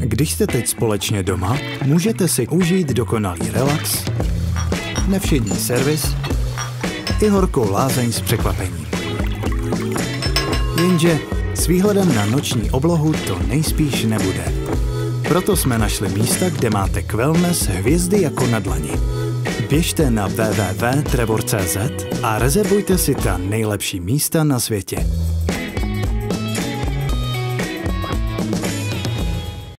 Když jste teď společně doma, můžete si užít dokonalý relax, nevšední servis i horkou lázeň s překvapením. Jenže s výhledem na noční oblohu to nejspíš nebude. Proto jsme našli místa, kde máte k wellness hvězdy jako na dlani. Běžte na www.Trevor.cz a rezervujte si ta nejlepší místa na světě.